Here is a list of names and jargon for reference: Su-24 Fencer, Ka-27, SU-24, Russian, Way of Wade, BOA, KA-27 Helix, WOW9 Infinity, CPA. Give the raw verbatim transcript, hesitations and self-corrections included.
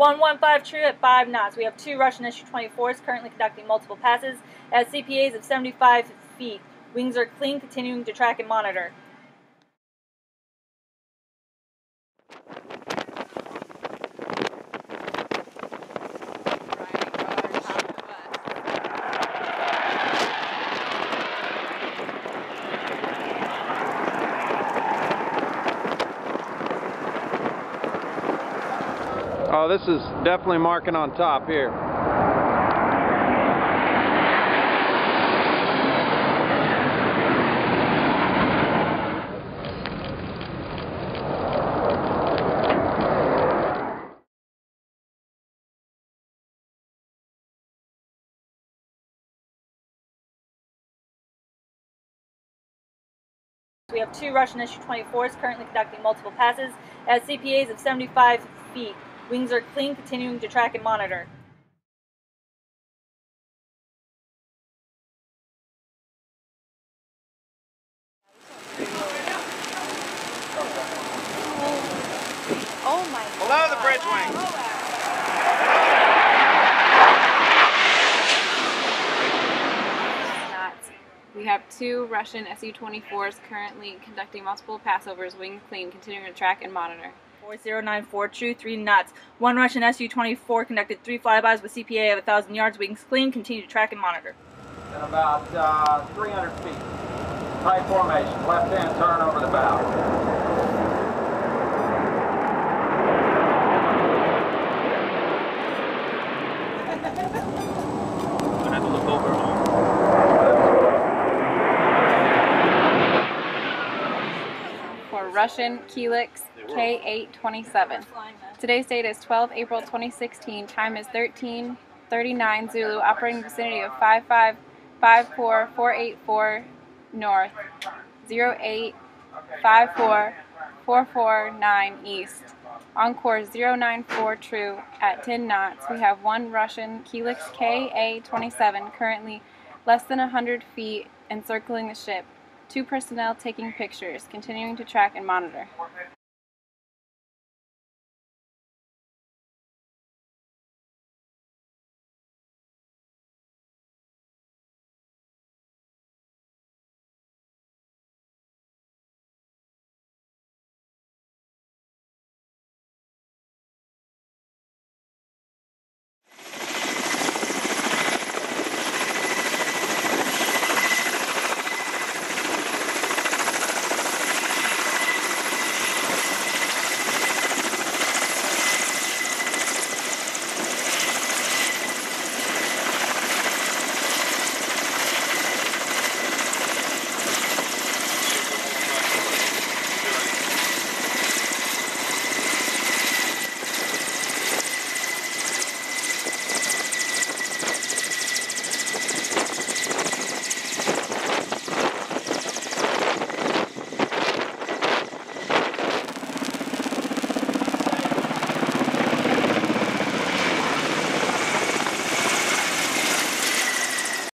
one one five true at five knots. We have two Russian S U twenty-fours currently conducting multiple passes at C P As of seventy-five feet. Wings are clean, continuing to track and monitor. Oh, this is definitely marking on top here. We have two Russian S U twenty-fours currently conducting multiple passes at C P As of seventy-five feet. Wings are clean, continuing to track and monitor. Oh my God. Below the bridge wing. Oh, wow. We have two Russian S U twenty-fours currently conducting multiple passovers, wing clean, continuing to track and monitor. four zero nine four true, three knots. One Russian S U twenty-four conducted three flybys with C P A of one thousand yards, wings clean, continue to track and monitor. At about uh, three hundred feet, tight formation, left hand turn over the bow. Russian Kelix K eight twenty-seven. Today's date is twelve April twenty sixteen. Time is thirteen thirty-nine Zulu. Operating vicinity of five five five four four eight four north, zero eight five four four four nine east. On course zero nine four true at ten knots. We have one Russian Kelix K A twenty-seven currently less than one hundred feet encircling the ship. Two personnel taking pictures, continuing to track and monitor.